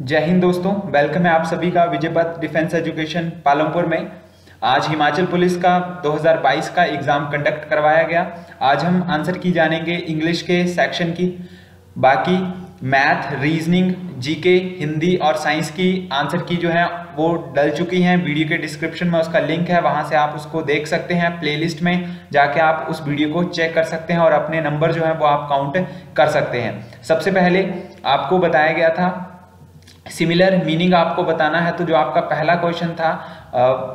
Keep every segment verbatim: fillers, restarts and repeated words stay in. जय हिंद दोस्तों, वेलकम है आप सभी का विजयपथ डिफेंस एजुकेशन पालमपुर में। आज हिमाचल पुलिस का दो हज़ार बाईस का एग्ज़ाम कंडक्ट करवाया गया। आज हम आंसर की जानेंगे इंग्लिश के सेक्शन की, बाकी मैथ, रीजनिंग, जीके, हिंदी और साइंस की आंसर की जो है वो डल चुकी हैं। वीडियो के डिस्क्रिप्शन में उसका लिंक है, वहां से आप उसको देख सकते हैं। प्लेलिस्ट में जाके आप उस वीडियो को चेक कर सकते हैं और अपने नंबर जो है वो आप काउंट कर सकते हैं। सबसे पहले आपको बताया गया था सिमिलर मीनिंग आपको बताना है, तो जो आपका पहला क्वेश्चन था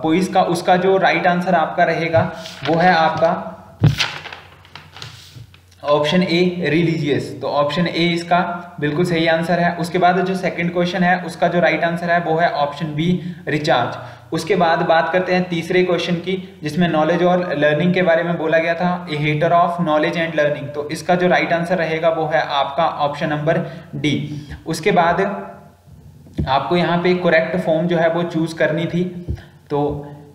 पोइस का, उसका जो राइट आंसर आपका रहेगा वो है आपका ऑप्शन ए रिलीजियस। तो ऑप्शन ए इसका बिल्कुल सही आंसर है। उसके बाद जो सेकंड क्वेश्चन है उसका जो राइट आंसर है वो है ऑप्शन बी रिचार्ज। उसके बाद बात करते हैं तीसरे क्वेश्चन की, जिसमें नॉलेज और लर्निंग के बारे में बोला गया था, a hater of knowledge and learning. तो इसका जो राइट आंसर रहेगा वो है आपका ऑप्शन नंबर डी। उसके बाद आपको यहाँ पे करेक्ट फॉर्म जो है वो चूज करनी थी। तो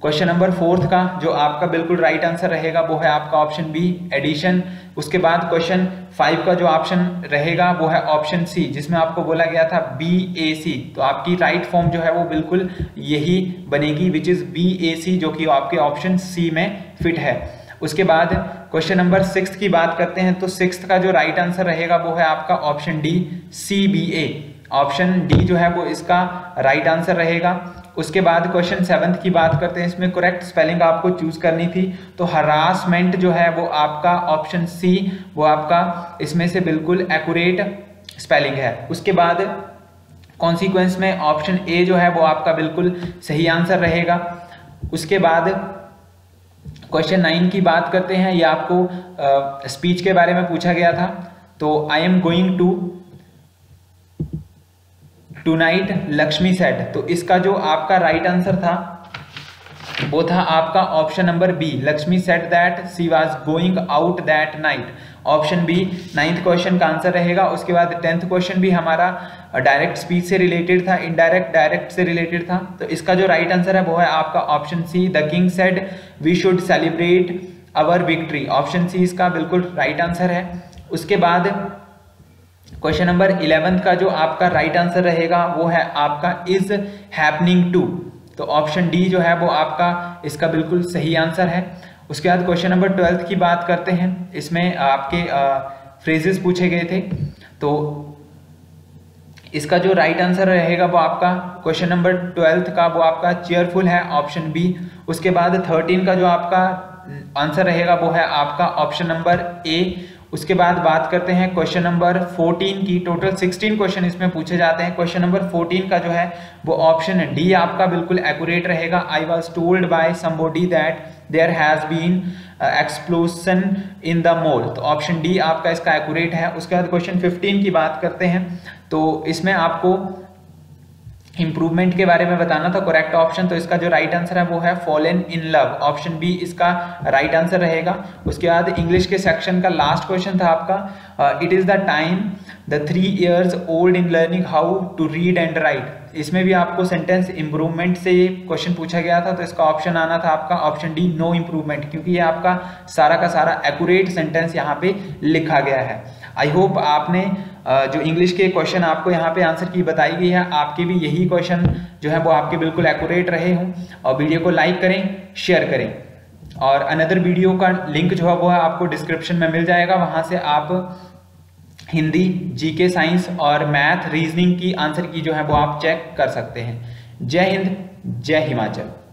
क्वेश्चन नंबर फोर्थ का जो आपका बिल्कुल राइट आंसर रहेगा वो है आपका ऑप्शन बी एडिशन। उसके बाद क्वेश्चन फाइव का जो ऑप्शन रहेगा वो है ऑप्शन सी, जिसमें आपको बोला गया था बी ए सी। तो आपकी राइट फॉर्म जो है वो बिल्कुल यही बनेगी, विच इज बी ए सी, जो कि आपके ऑप्शन सी में फिट है। उसके बाद क्वेश्चन नंबर सिक्स की बात करते हैं, तो सिक्स का जो राइट आंसर रहेगा वो है आपका option D C B A. Option D जो है वो इसका राइट आंसर रहेगा। उसके बाद क्वेश्चन सेवन्थ की बात करते हैं, इसमें करेक्ट स्पेलिंग आपको चूज करनी थी। तो हरासमेंट जो है वो आपका ऑप्शन सी, वो आपका इसमें से बिल्कुल एक्यूरेट स्पेलिंग है। उसके बाद कॉन्सिक्वेंस में ऑप्शन ए जो है वो आपका बिल्कुल सही आंसर रहेगा। उसके बाद क्वेश्चन नाइन की बात करते हैं, ये आपको स्पीच के बारे में पूछा गया था। तो I am going to tonight Lakshmi said. तो इसका जो आपका राइट आंसर था वो था आपका option number B, Lakshmi said that she was going out that night. Option B ninth question का आंसर रहेगा। उसके बाद टेंथ क्वेश्चन भी हमारा डायरेक्ट स्पीच से रिलेटेड था, इनडायरेक्ट डायरेक्ट से रिलेटेड था। तो इसका जो राइट आंसर है वो है आपका option C, the king said we should celebrate our victory. Option C इसका बिल्कुल राइट आंसर है। उसके बाद क्वेश्चन नंबर इलेवेंथ का जो आपका राइट आंसर रहेगा वो है आपका इज हैपनिंग टू। तो ऑप्शन डी जो है वो आपका इसका बिल्कुल सही आंसर है। उसके बाद क्वेश्चन नंबर ट्वेल्थ की बात करते हैं, इसमें आपके फ्रेजेस पूछे गए थे। तो इसका जो राइट आंसर रहेगा वो आपका क्वेश्चन नंबर ट्वेल्थ का वो आपका चेयरफुल है, ऑप्शन बी। उसके बाद थर्टीन का जो आपका आंसर रहेगा वो है आपका ऑप्शन नंबर ए। उसके बाद बात करते हैं क्वेश्चन नंबर फोर्टीन की। टोटल सिक्सटीन क्वेश्चन इसमें पूछे जाते हैं। क्वेश्चन नंबर फोर्टीन का जो है वो ऑप्शन डी आपका बिल्कुल एक्यूरेट रहेगा। I was told by somebody that there has been explosion in the mall. तो ऑप्शन डी आपका इसका एक्यूरेट है। उसके बाद क्वेश्चन फिफ्टीन की बात करते हैं, तो इसमें आपको इम्प्रूवमेंट के बारे में बताना था करेक्ट ऑप्शन। तो इसका जो राइट आंसर है वो है fallen in love. Option B इसका राइट आंसर रहेगा। उसके बाद इंग्लिश के सेक्शन का लास्ट क्वेश्चन था आपका, it is the time the three years old in learning how to read and write. इसमें भी आपको सेंटेंस इम्प्रूवमेंट से ये क्वेश्चन पूछा गया था। तो इसका ऑप्शन आना था आपका ऑप्शन डी, नो इम्प्रूवमेंट, क्योंकि ये आपका सारा का सारा एक्यूरेट सेंटेंस यहाँ पे लिखा गया है। आई होप आपने जो इंग्लिश के क्वेश्चन आपको यहाँ पे आंसर की बताई गई है, आपके भी यही क्वेश्चन जो है वो आपके बिल्कुल एक्यूरेट रहे हों। और वीडियो को लाइक करें, शेयर करें, और अनदर वीडियो का लिंक जो है वो है आपको डिस्क्रिप्शन में मिल जाएगा। वहाँ से आप हिंदी, जीके, साइंस और मैथ, रीजनिंग की आंसर की जो है वो आप चेक कर सकते हैं। जय हिंद, जय हिमाचल।